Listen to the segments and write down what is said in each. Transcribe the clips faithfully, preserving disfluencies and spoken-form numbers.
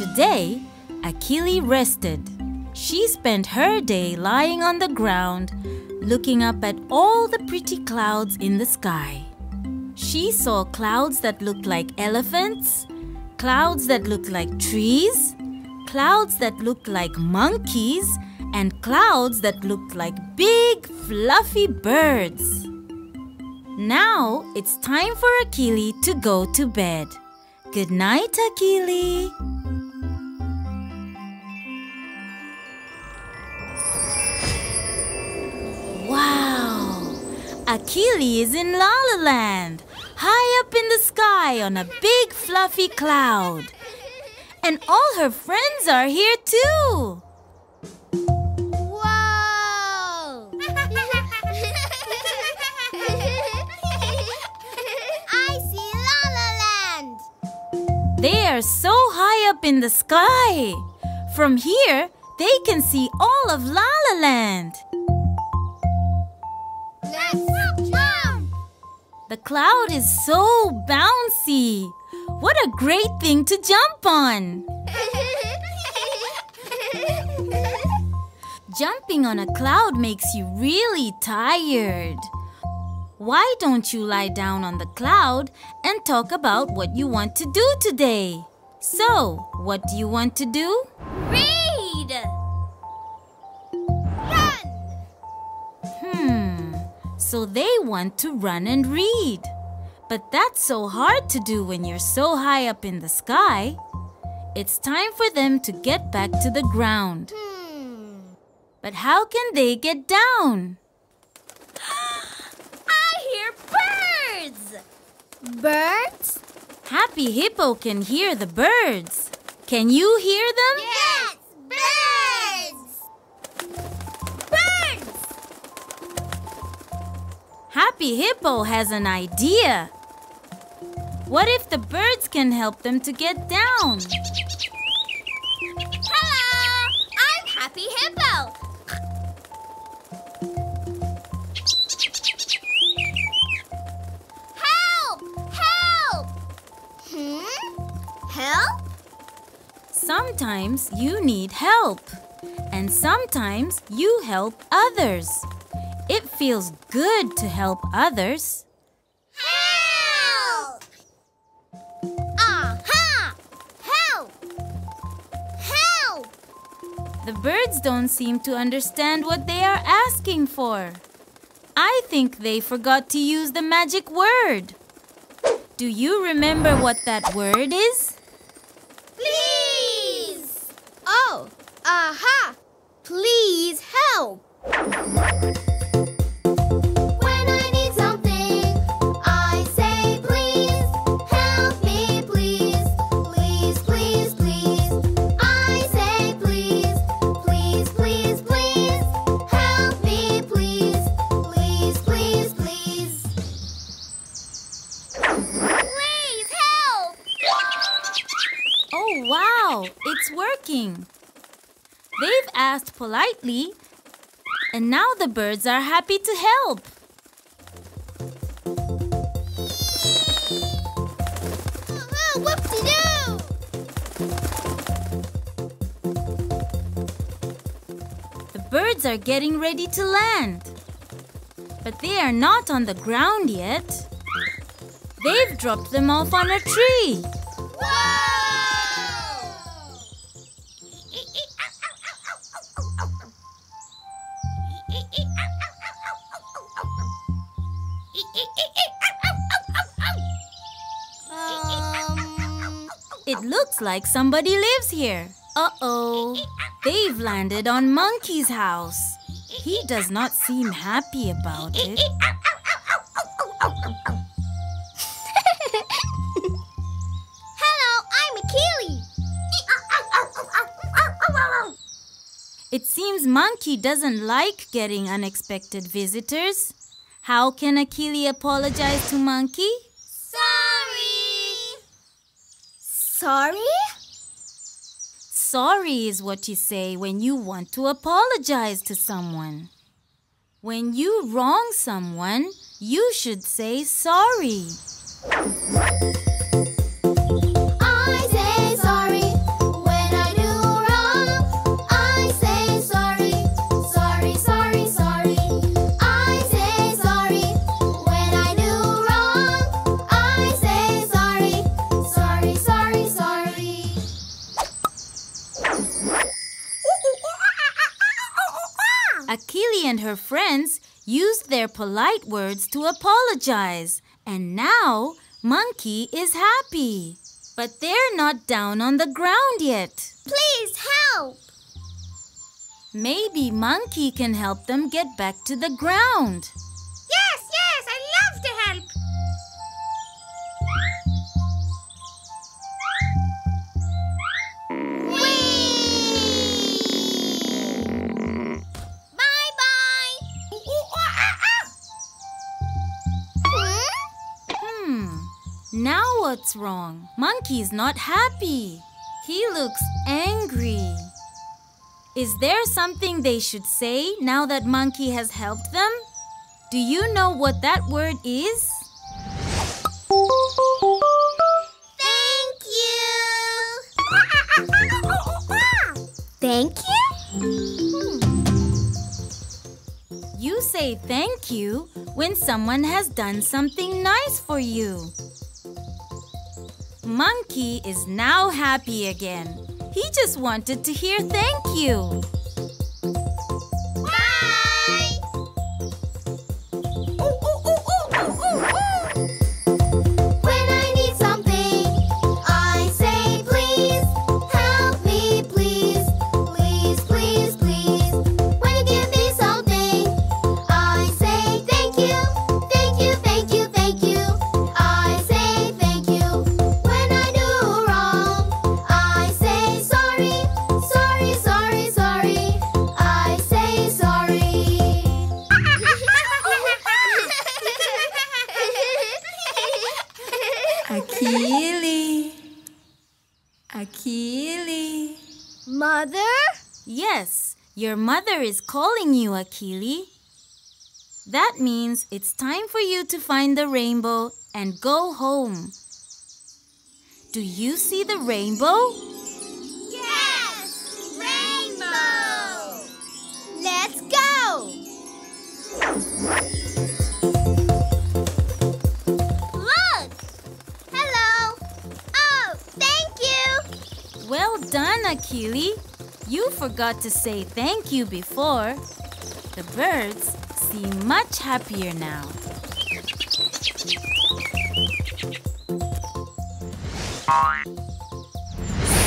Today, Akili rested. She spent her day lying on the ground, looking up at all the pretty clouds in the sky. She saw clouds that looked like elephants, clouds that looked like trees, clouds that looked like monkeys, and clouds that looked like big, fluffy birds. Now it's time for Akili to go to bed. Good night, Akili. Wow! Akili is in La La Land, high up in the sky on a big, fluffy cloud. And all her friends are here too. They are so high up in the sky. From here, they can see all of La La Land. Let's jump! The cloud is so bouncy. What a great thing to jump on! Jumping on a cloud makes you really tired. Why don't you lie down on the cloud and talk about what you want to do today? So, what do you want to do? Read! Run! Hmm, so they want to run and read. But that's so hard to do when you're so high up in the sky. It's time for them to get back to the ground. Hmm. But how can they get down? Birds? Happy Hippo can hear the birds. Can you hear them? Yes! Birds! Birds! Happy Hippo has an idea. What if the birds can help them to get down? Hello! I'm Happy Hippo. Help? Sometimes you need help, and sometimes you help others. It feels good to help others. Help! Aha! Help! Help! The birds don't seem to understand what they are asking for. I think they forgot to use the magic word. Do you remember what that word is? Please! Oh, aha! Please help! When I need something, I say please, help me please, please, please, please. I say please, please, please, please, help me please, please, please, please. Please help! Oh, wow! It's working! They've asked politely, and now the birds are happy to help. Oh, whoop-de-doo! The birds are getting ready to land, but they are not on the ground yet. They've dropped them off on a tree. Whoa! It looks like somebody lives here. Uh-oh. They've landed on Monkey's house. He does not seem happy about it. Hello, I'm Akili. It seems Monkey doesn't like getting unexpected visitors. How can Akili apologize to Monkey? Sorry? Sorry is what you say when you want to apologize to someone. When you wrong someone, you should say sorry. I say sorry when her friends used their polite words to apologize, and now Monkey is happy. But they're not down on the ground yet. Please help! Maybe Monkey can help them get back to the ground. Yes, yes, I love to help. Now what's wrong? Monkey's not happy. He looks angry. Is there something they should say now that Monkey has helped them? Do you know what that word is? Thank you! Thank you? You say thank you when someone has done something nice for you. Monkey is now happy again. He just wanted to hear thank you. Bye! Ooh, ooh, ooh, ooh, ooh, ooh, ooh. When I need something, I say please. Help me, please. Please, please, please. When you give me something, I say thank you. Thank you, thank you, thank you. I say thank you. Akili. Akili. Mother? Yes, your mother is calling you, Akili. That means it's time for you to find the rainbow and go home. Do you see the rainbow? Yes! Rainbow! Let's go! Well done, Akili. You forgot to say thank you before. The birds seem much happier now.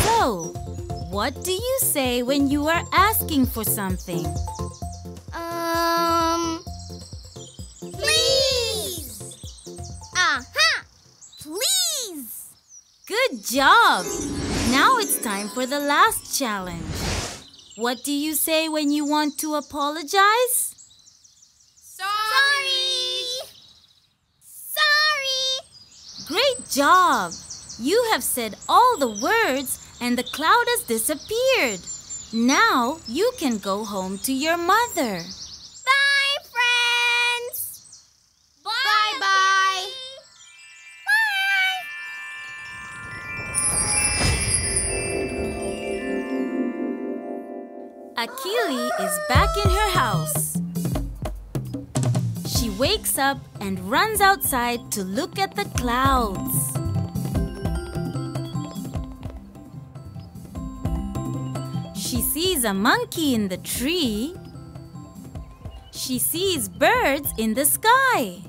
So, what do you say when you are asking for something? Um... Please! Aha! Please! Good job! Now it's time for the last challenge. What do you say when you want to apologize? Sorry! Sorry! Great job! You have said all the words and the cloud has disappeared. Now you can go home to your mother. Bye, friends! Bye-bye! Akili is back in her house. She wakes up and runs outside to look at the clouds. She sees a monkey in the tree. She sees birds in the sky.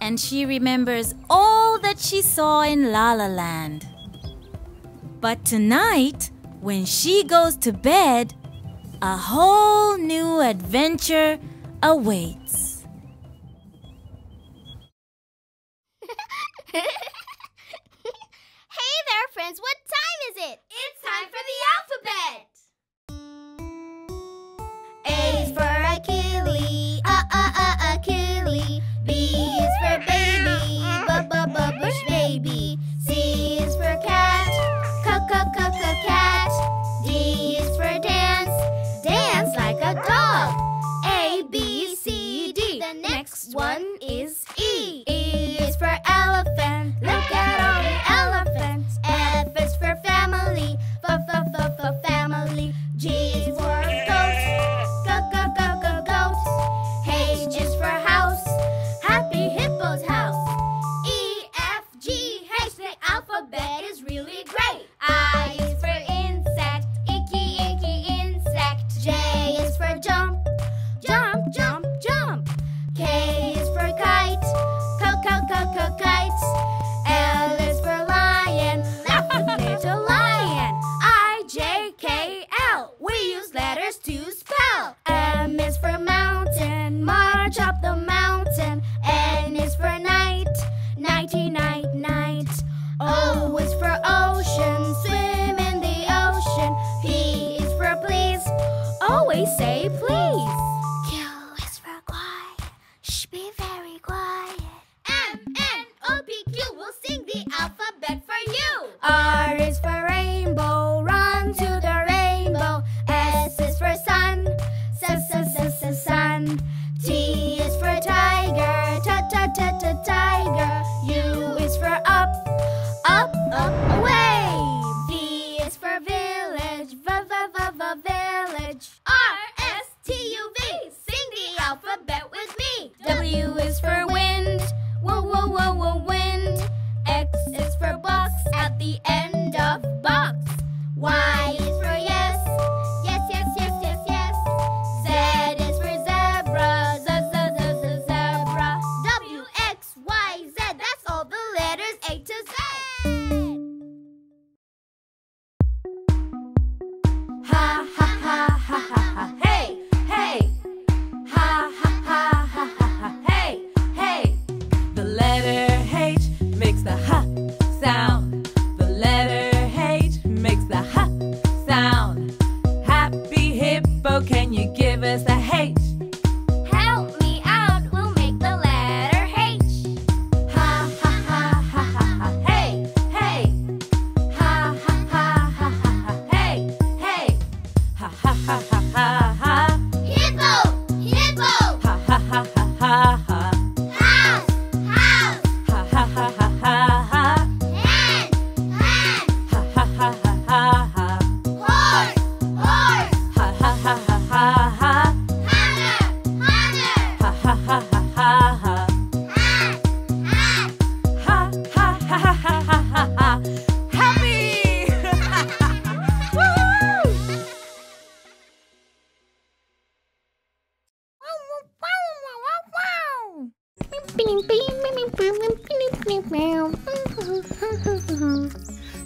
And she remembers all that she saw in La La Land. But tonight, when she goes to bed, a whole new adventure awaits. Hey there, friends! What time is it? It's time for the alphabet! A is for Akili, A-A-A-Akili. B is for baby, B-B-B-Bush Baby. C is for cat, C-C-C-Cat. D is for dance, dance like a dog. A, B, C, D. The next one is E. E is for elephant, look at all the elephants. F is for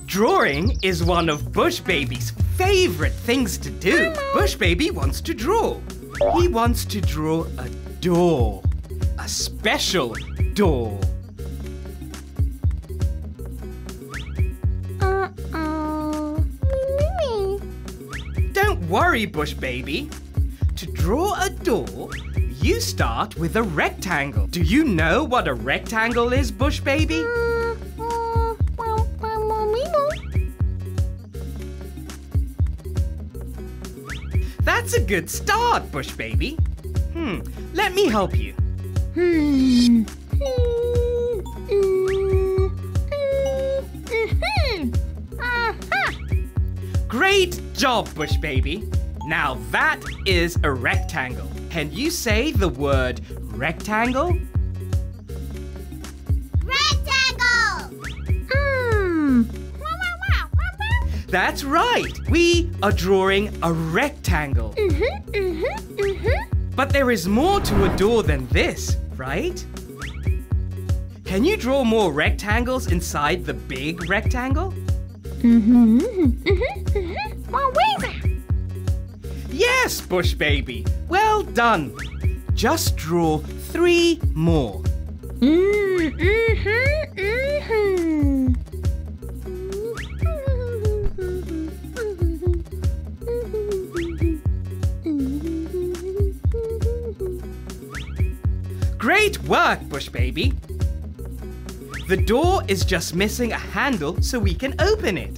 Drawing is one of Bush Baby's favorite things to do. Bush Baby wants to draw. He wants to draw a door. A special door. Uh-oh. Mimi. Don't worry, Bush Baby. To draw a door, you start with a rectangle. Do you know what a rectangle is, Bush Baby? Uh, uh, well, well, well, Mimi. That's a good start, Bush Baby. Hmm, let me help you. Hmm. Great job, Bush Baby. Now that is a rectangle. Can you say the word rectangle? Rectangle! Mm. That's right. We are drawing a rectangle. Mm-hmm, mm-hmm, mm-hmm. But there is more to a door than this, right? Can you draw more rectangles inside the big rectangle? Mm-hmm, mm-hmm, mm-hmm. Well, wait. Yes, Bush Baby. Well done. Just draw three more. Mm, mm-hmm, mm-hmm. Great work, Bush Baby. The door is just missing a handle so we can open it.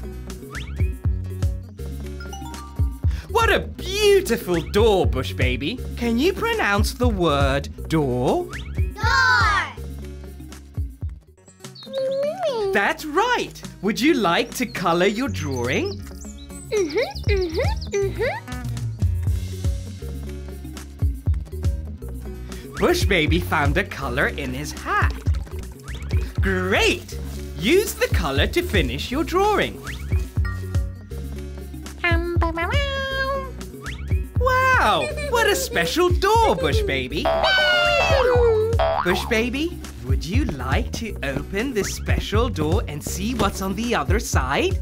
What a beautiful door, Bush Baby. Can you pronounce the word door? Door! That's right. Would you like to colour your drawing? Mm-hmm, mm-hmm, mm-hmm. Bush Baby found a colour in his hat. Great! Use the colour to finish your drawing. Wow, what a special door, Bush Baby. Bush Baby, would you like to open this special door and see what's on the other side?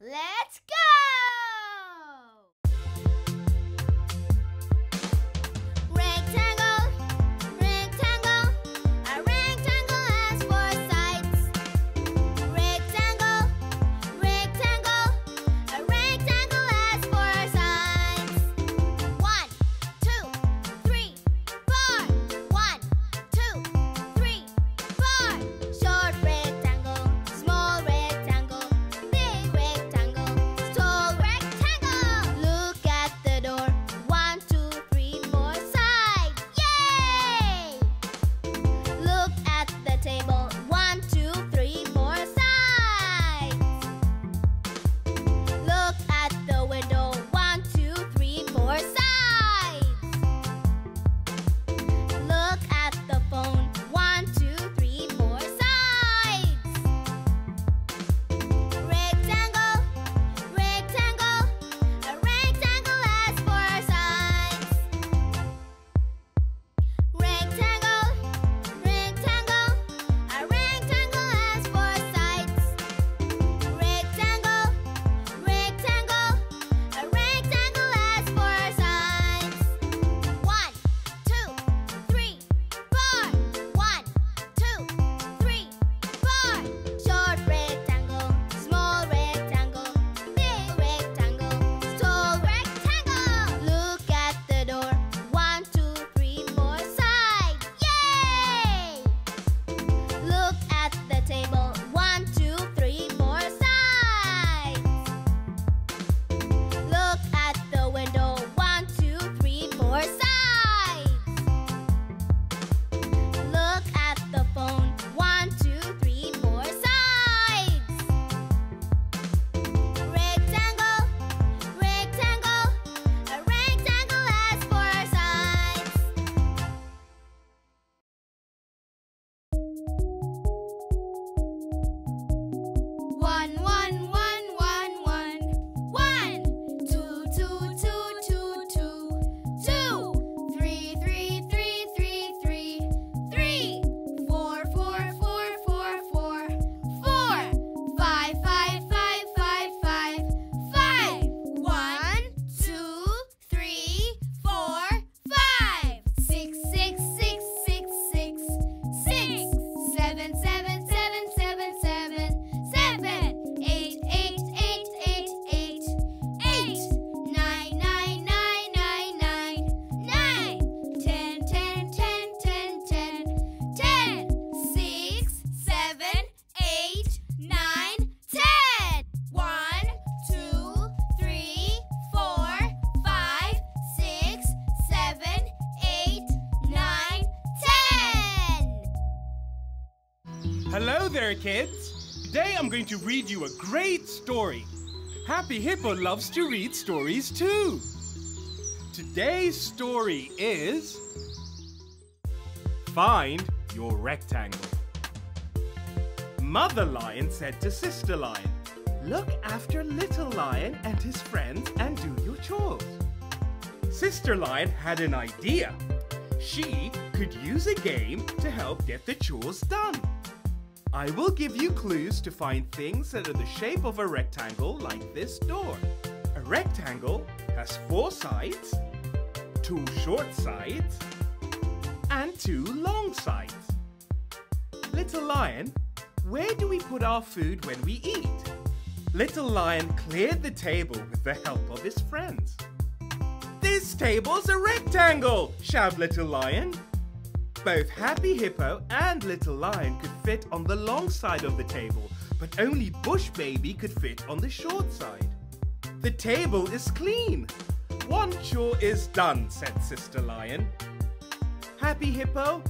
Let's go! Rectangle, rectangle, a rectangle has four sides. Rectangle, rectangle, a rectangle has four sides. One, two, three, four. One, two, three, four. Short rectangle. Small rectangle. Rectangle, tall rectangle. Hello there, kids. Today I'm going to read you a great story. Happy Hippo loves to read stories too. Today's story is Find Your Rectangle. Mother Lion said to Sister Lion, "Look after Little Lion and his friends and do your chores." Sister Lion had an idea. She could use a game to help get the chores done. I will give you clues to find things that are the shape of a rectangle, like this door. A rectangle has four sides, two short sides, and two long sides. Little Lion, where do we put our food when we eat? Little Lion cleared the table with the help of his friends. "This table's a rectangle!" shouted Little Lion. Both Happy Hippo and Little Lion could fit on the long side of the table, but only Bush Baby could fit on the short side. "The table is clean. One chore is done," said Sister Lion. "Happy Hippo,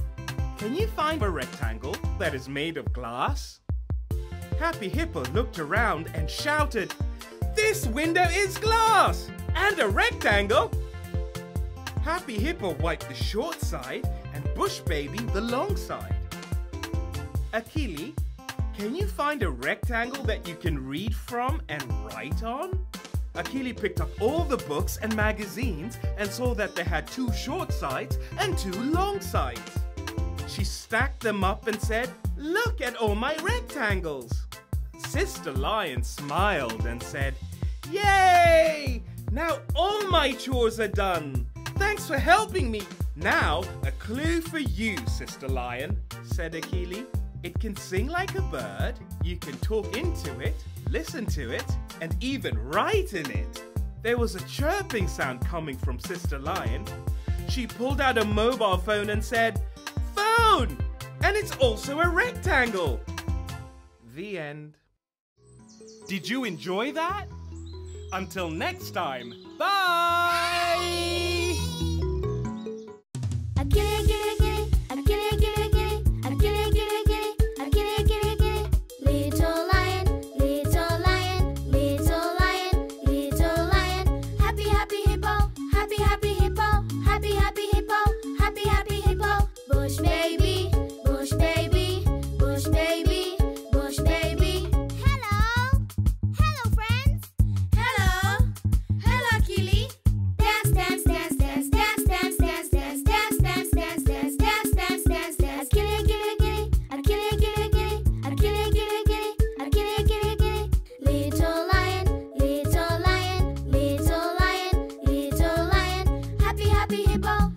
can you find a rectangle that is made of glass?" Happy Hippo looked around and shouted, "This window is glass! And a rectangle!" Happy Hippo wiped the short side and Bush Baby the long side. "Achille, can you find a rectangle that you can read from and write on?" Achille picked up all the books and magazines and saw that they had two short sides and two long sides. She stacked them up and said, "Look at all my rectangles!" Sister Lion smiled and said, "Yay! Now all my chores are done! Thanks for helping me!" "Now a clue for you, Sister Lion," said Achille. "It can sing like a bird, you can talk into it, listen to it, and even write in it." There was a chirping sound coming from Sister Lion. She pulled out a mobile phone and said, "Phone! And it's also a rectangle!" The end. Did you enjoy that? Until next time, bye! Achille, Achille, Achille, Achille, Achille, Achille, Achille, Achille, Achille, Achille, Achille, Achille. Little lion, little lion, little lion, little lion. Happy, happy hippo, happy, happy hippo, happy, happy hippo, happy, happy hippo. Bush baby, bush baby, bush baby, bush baby. Happy Hippo.